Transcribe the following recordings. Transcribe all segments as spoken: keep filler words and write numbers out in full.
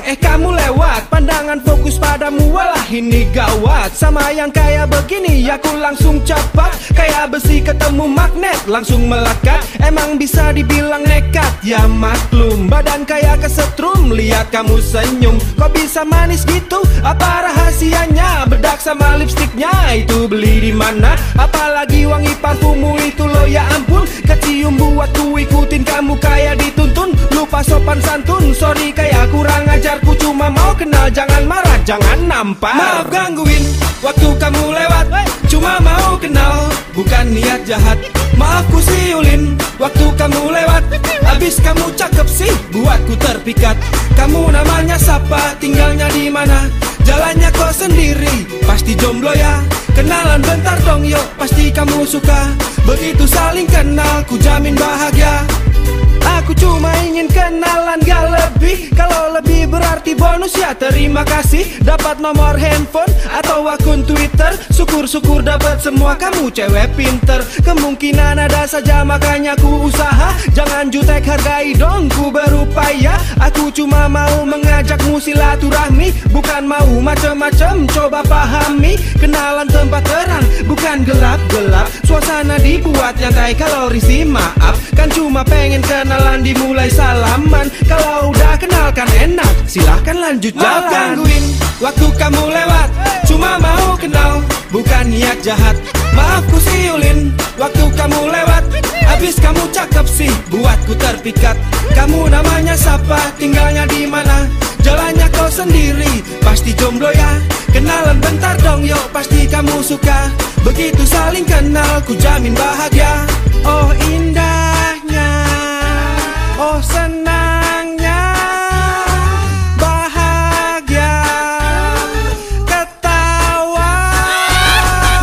bilang, eh kamu lewat, pandangan fokus padamu, walah ini gawat. Sama yang kayak begini aku langsung capak, kayak besi ketemu magnet langsung melekat. Emang bisa dibilang nekat, ya maklum, badan kayak kesetrum, lihat kamu senyum. Kok bisa manis gitu, apa rahasianya? Bedak sama lipstiknya itu beli di mana? Apalagi wangi parfummu itu loh, ya ampun, kecium buatku ikutin kamu kayak dituntun. Lupa sopan santun, sorry kayak kurang ajar, ku cuma mau kenal, jangan marah, jangan nampar. Maaf gangguin waktu kamu lewat, cuma mau kenal, bukan niat jahat. Maaf ku siulin waktu kamu lewat, abis kamu cakep sih buatku terpikat. Kamu namanya siapa, tinggalnya di mana? Jalannya kok sendiri, pasti jomblo ya? Kenalan bentar dong yuk, pasti kamu suka. Begitu saling kenal, ku jamin bahagia. Aku cuma ingin kenalan gak lebih, kalau lebih berarti bonus ya terima kasih. Dapat nomor handphone atau akun Twitter, syukur-syukur dapat semua, kamu cewek pinter. Kemungkinan ada saja makanya ku usaha, jangan jutek hargai dong ku berupaya. Aku cuma mau mengajakmu silaturahmi, bukan mau macem-macem, coba pahami. Kenalan tempat terang bukan gelap-gelap, suasana dibuat nyantai kalau risih maaf. Kan cuma pengen kenal, kenalan dimulai salaman, kalau udah kenalkan enak silahkan lanjut jalan. Maaf gangguin waktu kamu lewat, cuma mau kenal, bukan niat jahat. Maaf ku siulin waktu kamu lewat, abis kamu cakep sih buatku terpikat. Kamu namanya siapa, tinggalnya di mana? Jalannya kau sendiri, pasti jomblo ya? Kenalan bentar dong yuk, pasti kamu suka. Begitu saling kenal, ku jamin bahagia. Oh indahnya, oh senangnya, bahagia, ketawa.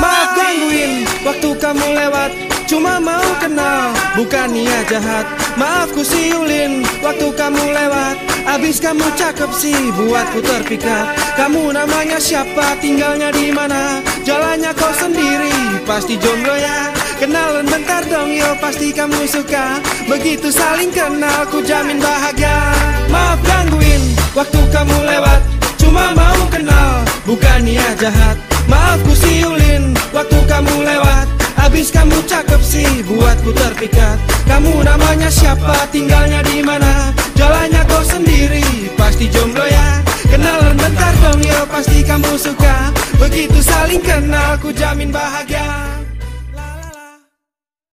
Maaf gangguin waktu kamu lewat, cuma mau kenal, bukan niat jahat. Maaf ku siulin waktu kamu lewat, abis kamu cakep sih buatku terpikat. Kamu namanya siapa, tinggalnya di mana? Jalannya kau sendiri, pasti jomblo ya? Kenalan bentar dong yo, pasti kamu suka. Begitu saling kenal, ku jamin bahagia. Maaf gangguin waktu kamu lewat, cuma mau kenal, bukan niat jahat. Maaf ku siulin waktu kamu lewat, abis kamu cakep sih buatku terpikat. Kamu namanya siapa, tinggalnya di mana? Jalannya kau sendiri, pasti jomblo ya? Kenalan bentar dong yo, pasti kamu suka. Begitu saling kenal, ku jamin bahagia.